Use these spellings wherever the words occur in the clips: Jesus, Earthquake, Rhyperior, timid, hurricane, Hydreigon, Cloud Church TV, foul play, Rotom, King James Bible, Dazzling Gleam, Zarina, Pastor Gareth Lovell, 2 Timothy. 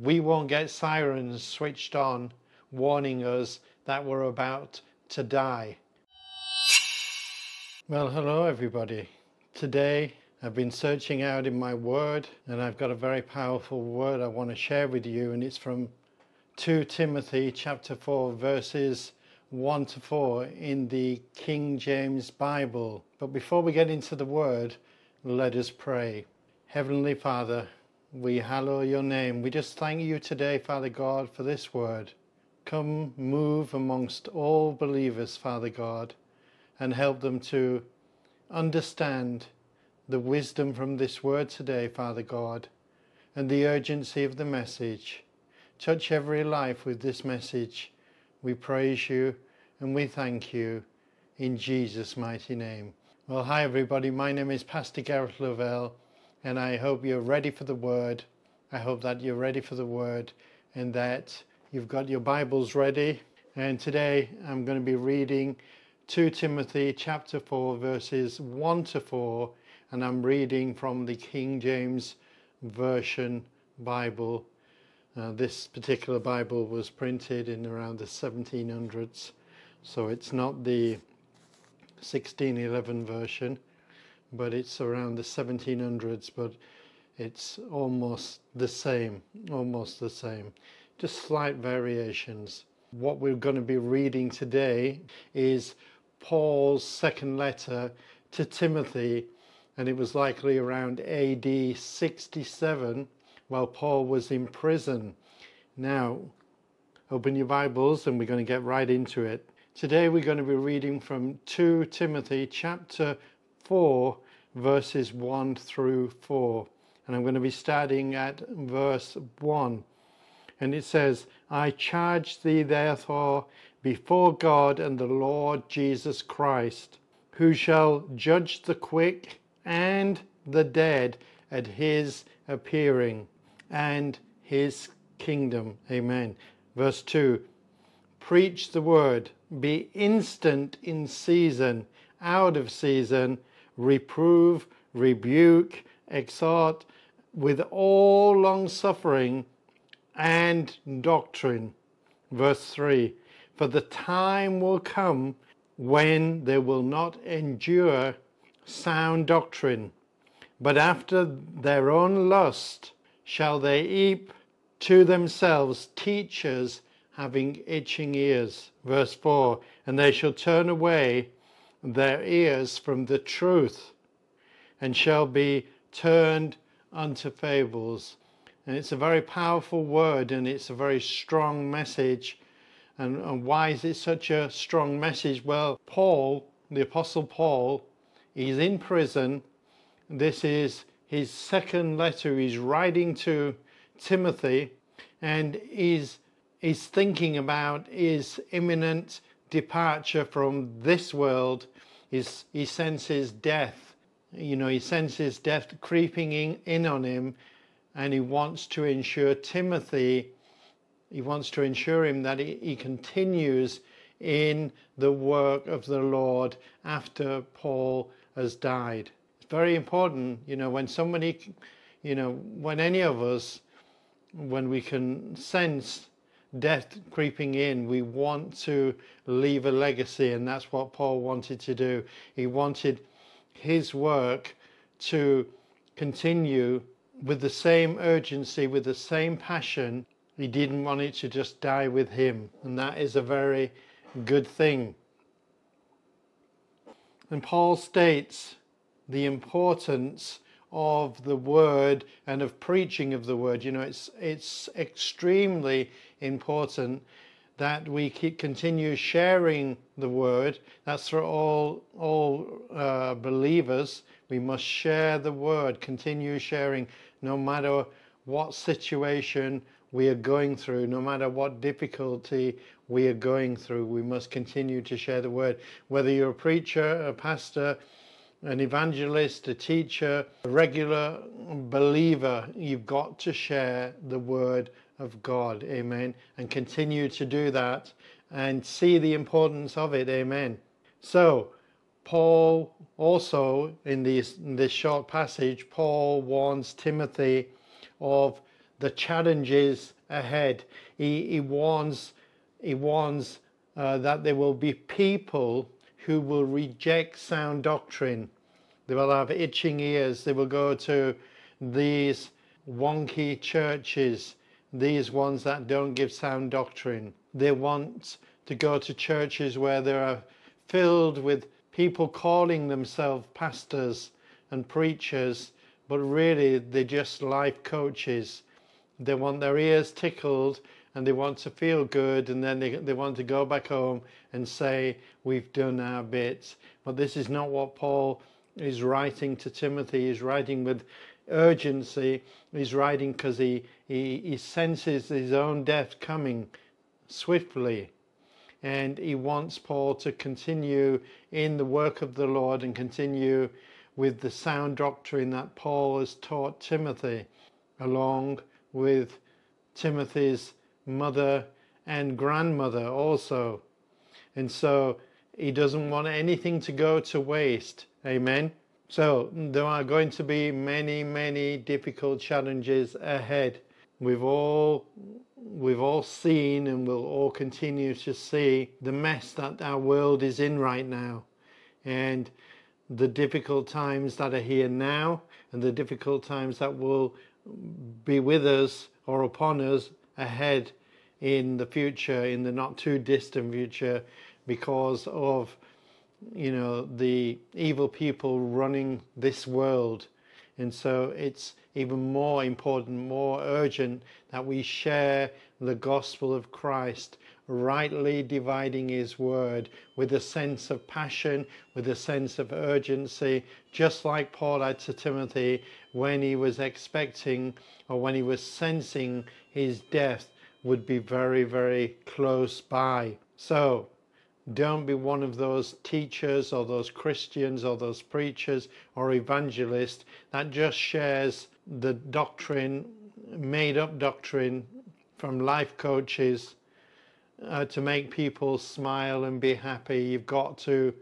We won't get sirens switched on warning us that we're about to die. Well, hello everybody. Today I've been searching out in my word, and I've got a very powerful word I want to share with you, and it's from 2 Timothy chapter 4 verses 1 to 4 in the King James Bible. But before we get into the word, let us pray. Heavenly Father, we hallow your name. We just thank you today, Father God, for this word. Come, move amongst all believers, Father God, and help them to understand the wisdom from this word today, Father God, and the urgency of the message. Touch every life with this message. We praise you and we thank you in Jesus' mighty name. Well, hi everybody. My name is Pastor Gareth Lovell, and I hope you're ready for the word. I hope that you're ready for the word and that you've got your Bibles ready. And today I'm going to be reading 2 Timothy chapter 4 verses 1 to 4, and I'm reading from the King James Version Bible. This particular Bible was printed in around the 1700s, so it's not the 1611 version, but it's around the 1700s, but it's almost the same, just slight variations. What we're going to be reading today is Paul's second letter to Timothy, and it was likely around AD 67 while Paul was in prison. Now open your Bibles and we're going to get right into it. Today we're going to be reading from 2 Timothy chapter 4 verses 1 through 4, and I'm going to be starting at verse 1, and it says, "I charge thee therefore before God and the Lord Jesus Christ, who shall judge the quick and the dead at his appearing and his kingdom." Amen. Verse 2, "Preach the word, be instant in season, out of season, reprove, rebuke, exhort with all long-suffering and doctrine." Verse 3, "For the time will come when they will not endure sound doctrine, but after their own lust shall they heap to themselves teachers having itching ears." Verse 4, "And they shall turn away their ears from the truth and shall be turned unto fables." And it's a very powerful word, and it's a very strong message. And why is it such a strong message? Well, Paul, the Apostle Paul, he's in prison. This is his second letter he's writing to Timothy, and he's thinking about his imminent departure from this world. He senses death, he senses death creeping in on him, and he wants to ensure Timothy, he wants to ensure him that he continues in the work of the Lord after Paul has died. It's very important, when somebody, when any of us, when we can sense death creeping in, we want to leave a legacy, and that's what Paul wanted to do. He wanted his work to continue with the same urgency, with the same passion. He didn't want it to just die with him, and that is a very good thing. And Paul states the importance of the word and of preaching of the word. It's extremely important that we continue sharing the word. That's for all believers. We must share the word, continue sharing, no matter what situation we are going through, no matter what difficulty we are going through. We must continue to share the word. Whether you're a preacher, a pastor, an evangelist, a teacher, a regular believer, you've got to share the word of God. Amen. And continue to do that and see the importance of it. Amen. So Paul also, in this short passage, Paul warns Timothy of the challenges ahead. He warns that there will be people who will reject sound doctrine. They will have itching ears. They will go to these wonky churches, these ones that don't give sound doctrine. They want to go to churches where they are filled with people calling themselves pastors and preachers, but really they're just life coaches. They want their ears tickled and they want to feel good, and then they want to go back home and say, we've done our bit. But this is not what Paul is writing to Timothy. He's writing with urgency. He's writing because he senses his own death coming swiftly, and he wants Paul to continue in the work of the Lord and continue with the sound doctrine that Paul has taught Timothy, along with Timothy's mother and grandmother also. And so he doesn't want anything to go to waste. Amen. So there are going to be many difficult challenges ahead. We've all seen, and we'll all continue to see, the mess that our world is in right now, and the difficult times that are here now, and the difficult times that will be with us or upon us ahead in the future, in the not too distant future, because of, you know, the evil people running this world. And so it's even more important, more urgent, that we share the gospel of Christ, rightly dividing his word, with a sense of passion, with a sense of urgency, just like Paul had to Timothy when he was expecting, or when he was sensing, his death would be very close by. So don't be one of those teachers or those Christians or those preachers or evangelists that just shares the doctrine, made up doctrine from life coaches to make people smile and be happy. You've got to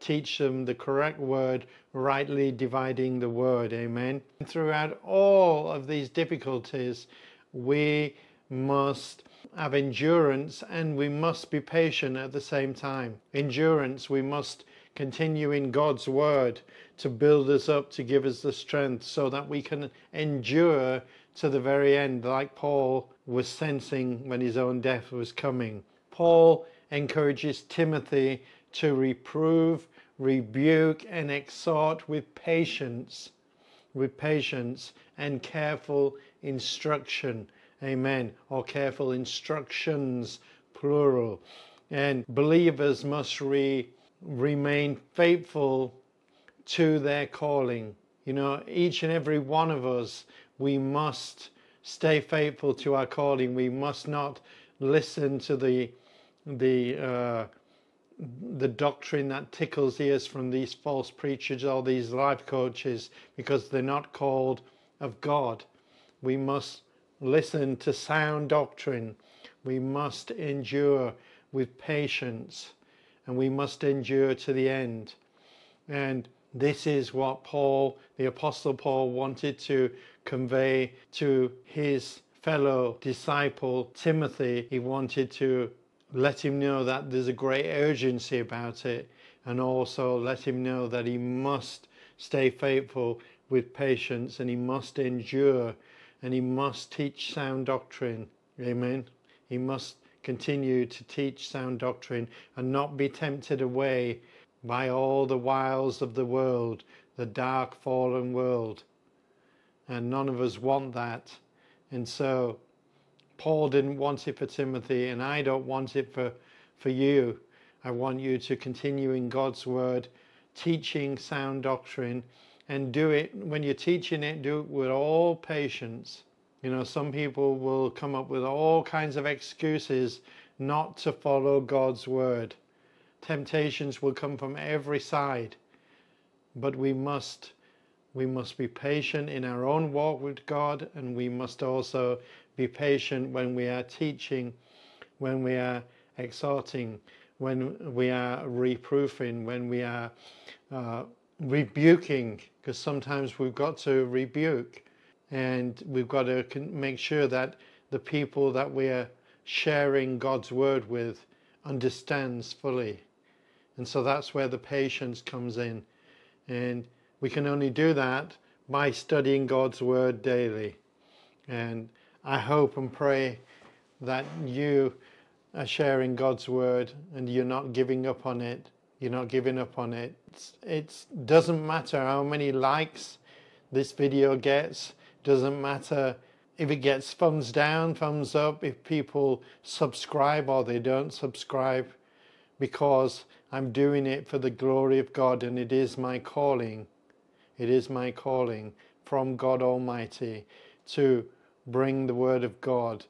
teach them the correct word, rightly dividing the word. Amen. And throughout all of these difficulties, we must have endurance, and we must be patient at the same time. Endurance, we must continue in God's word to build us up, to give us the strength so that we can endure to the very end, like Paul was sensing when his own death was coming. Paul encourages Timothy to reprove, rebuke and exhort with patience and careful instruction. Amen. Or careful instructions, plural. And believers must remain faithful to their calling. You know, each and every one of us, we must stay faithful to our calling. We must not listen to the doctrine that tickles ears from these false preachers or these life coaches, because they're not called of God. We must listen to sound doctrine. We must endure with patience, and we must endure to the end. And this is what Paul, the Apostle Paul, wanted to convey to his fellow disciple Timothy. He wanted to let him know that there's a great urgency about it, and also let him know that he must stay faithful with patience, and he must endure, and he must teach sound doctrine. Amen. He must continue to teach sound doctrine and not be tempted away by all the wiles of the world, the dark fallen world. And none of us want that. And so Paul didn't want it for Timothy, and I don't want it for you. I want you to continue in God's word, teaching sound doctrine. And do it, when you're teaching it, do it with all patience. You know, some people will come up with all kinds of excuses not to follow God's word. Temptations will come from every side. But we must be patient in our own walk with God, and we must also be patient when we are teaching, when we are exhorting, when we are reproofing, when we are rebuking, because sometimes we've got to rebuke. and we've got to make sure that the people that we're sharing God's word with understands fully. And so that's where the patience comes in, and we can only do that by studying God's word daily. And I hope and pray that you are sharing God's word and you're not giving up on it. You're not giving up on it. It doesn't matter how many likes this video gets. Doesn't matter if it gets thumbs down, thumbs up, if people subscribe or they don't subscribe, because I'm doing it for the glory of God, and it is my calling. It is my calling from God Almighty to bring the Word of God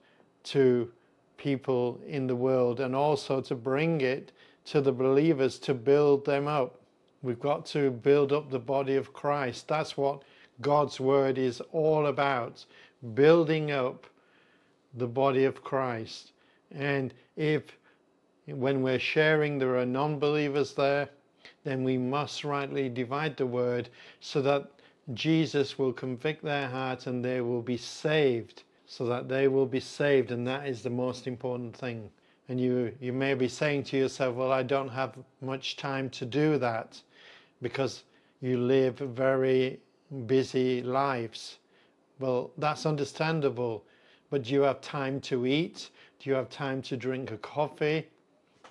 to people in the world, and also to bring it to the believers to build them up. We've got to build up the body of Christ. That's what God's Word is all about, building up the body of Christ. And if, when we're sharing, there are non-believers there, then we must rightly divide the word so that Jesus will convict their heart and they will be saved, so that they will be saved, and that is the most important thing. And you may be saying to yourself, well, I don't have much time to do that, because you live very busy lives. Well, that's understandable, but do you have time to eat? Do you have time to drink a coffee?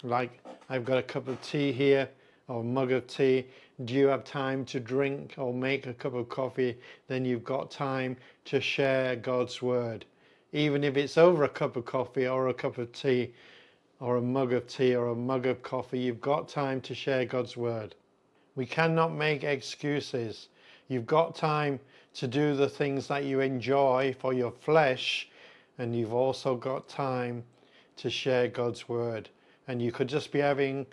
Like I've got a cup of tea here, or a mug of tea. Do you have time to drink or make a cup of coffee? Then you've got time to share God's word. Even if it's over a cup of coffee or a cup of tea or a mug of tea or a mug of coffee, you've got time to share God's word. We cannot make excuses. You've got time to do the things that you enjoy for your flesh, and you've also got time to share God's word. And you could just be having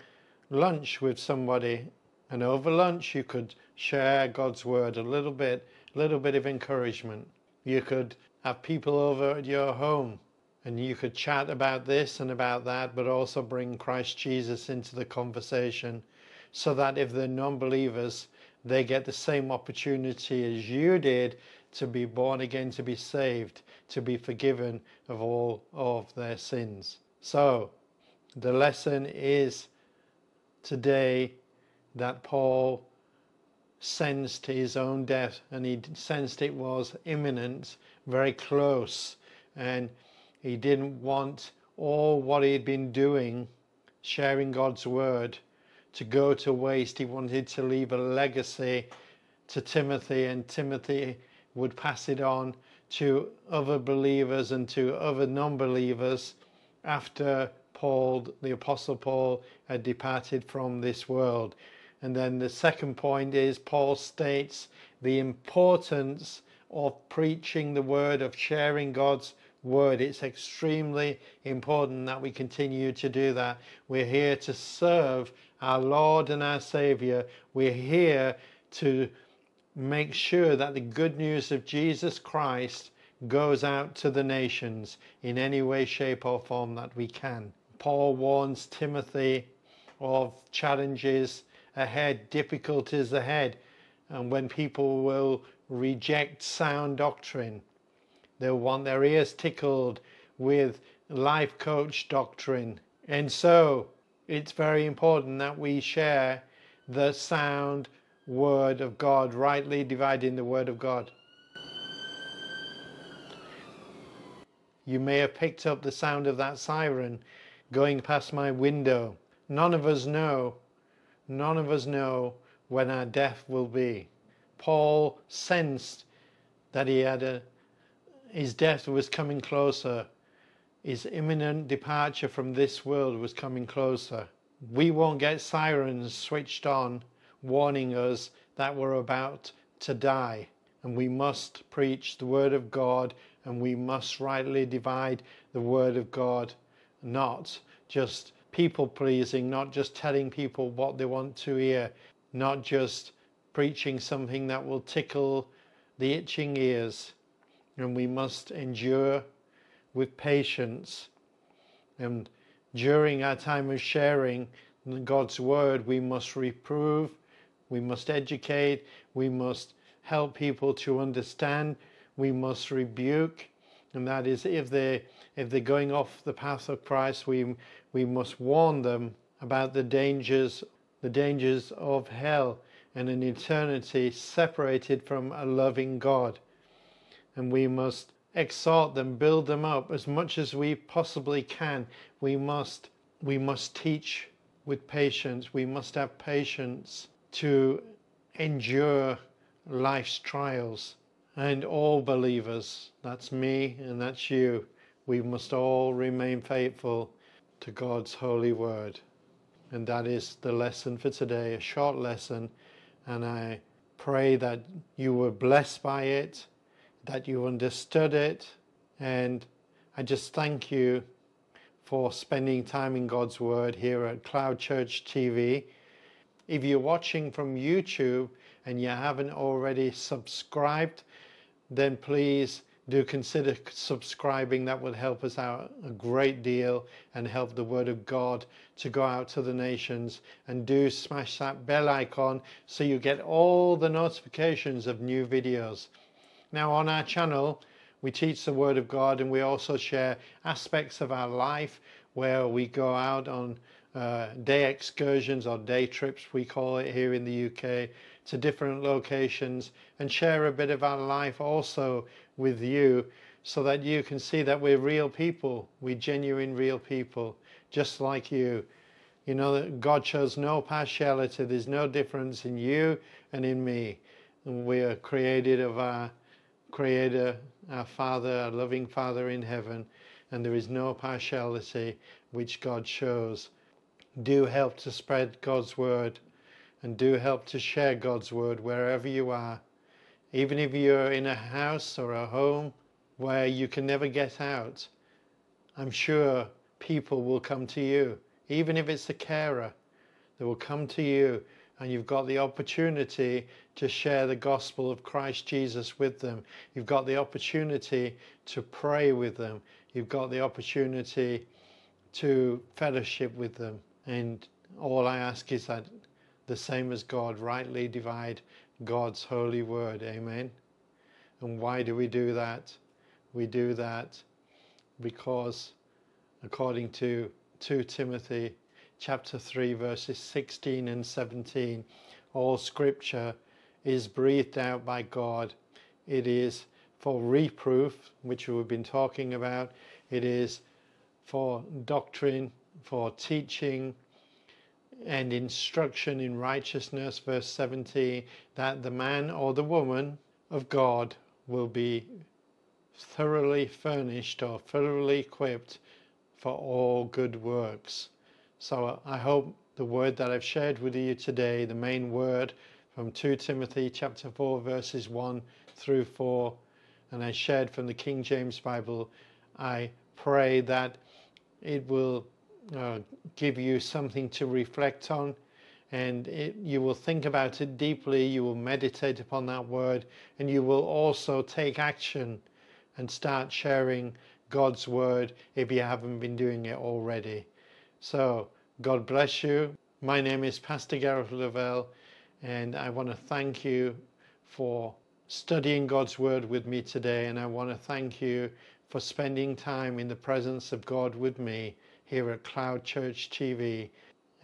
lunch with somebody, and over lunch you could share God's word a little bit of encouragement. You could have people over at your home, and you could chat about this and about that, but also bring Christ Jesus into the conversation, so that if they're non-believers, they get the same opportunity as you did to be born again, to be saved, to be forgiven of all of their sins. So the lesson is today that Paul sensed his own death, and he sensed it was imminent, very close, and he didn't want all what he had been doing, sharing God's word, to go to waste. He wanted to leave a legacy to Timothy, and Timothy would pass it on to other believers and to other non-believers after Paul, the Apostle Paul, had departed from this world. And then the second point is Paul states the importance of preaching the word, of sharing God's word. It's extremely important that we continue to do that. We're here to serve our Lord and our Savior. We're here to make sure that the good news of Jesus Christ goes out to the nations in any way, shape or form that we can. Paul warns Timothy of challenges ahead, difficulties ahead, and when people will reject sound doctrine, they'll want their ears tickled with life coach doctrine. And so it's very important that we share the sound word of God, rightly dividing the word of God. You may have picked up the sound of that siren going past my window. None of us know when our death will be. Paul sensed that his death was coming closer. His imminent departure from this world was coming closer. We won't get sirens switched on warning us that we're about to die. And we must preach the word of God, and we must rightly divide the word of God. Not just people pleasing, not just telling people what they want to hear, not just preaching something that will tickle the itching ears. And we must endure with patience. And during our time of sharing God's word, we must reprove, we must educate, we must help people to understand, we must rebuke, and that is if they're going off the path of Christ, we must warn them about the dangers of hell and an eternity separated from a loving God. And we must exhort them, build them up as much as we possibly can. We must teach with patience. We must have patience to endure life's trials. And all believers, that's me and that's you, we must all remain faithful to God's holy word. And that is the lesson for today, a short lesson, and I pray that you were blessed by it, that you understood it, and I just thank you for spending time in God's Word here at Cloud Church TV. If you're watching from YouTube and you haven't already subscribed, then please do consider subscribing. That would help us out a great deal and help the Word of God to go out to the nations. And do smash that bell icon so you get all the notifications of new videos. Now, on our channel, we teach the Word of God, and we also share aspects of our life where we go out on day excursions or day trips, we call it here in the UK, to different locations, and share a bit of our life also with you so that you can see that we're real people, we're genuine real people, just like you. You know that God shows no partiality, there's no difference in you and in me. And we are created of our Creator, our Father, our loving Father in heaven, and there is no partiality which God shows. Do help to spread God's word, and do help to share God's word wherever you are. Even if you're in a house or a home where you can never get out, I'm sure people will come to you. Even if it's a carer, they will come to you, and you've got the opportunity to share the gospel of Christ Jesus with them. You've got the opportunity to pray with them. You've got the opportunity to fellowship with them. And all I ask is that the same as God, rightly divide God's holy word. Amen. And why do we do that? We do that because, according to 2 Timothy chapter 3 verses 16 and 17, all scripture is breathed out by God. It is for reproof, which we've been talking about. It is for doctrine, for teaching and instruction in righteousness, verse 17, that the man or the woman of God will be thoroughly furnished or thoroughly equipped for all good works. So I hope the word that I've shared with you today, the main word from 2 Timothy chapter 4 verses 1 through 4, and I shared from the King James Bible, I pray that it will give you something to reflect on, and you will think about it deeply, you will meditate upon that word, and you will also take action and start sharing God's word if you haven't been doing it already. So, God bless you. My name is Pastor Gareth Lovell, and I want to thank you for studying God's Word with me today, and I want to thank you for spending time in the presence of God with me here at Cloud Church TV.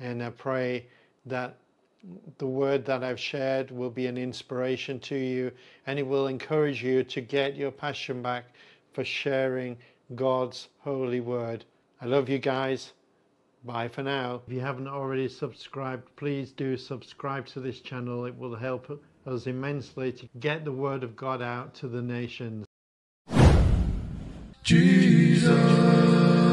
And I pray that the Word that I've shared will be an inspiration to you, and it will encourage you to get your passion back for sharing God's holy Word. I love you guys. Bye for now. If you haven't already subscribed, please do subscribe to this channel. It will help us immensely to get the word of God out to the nations. Jesus.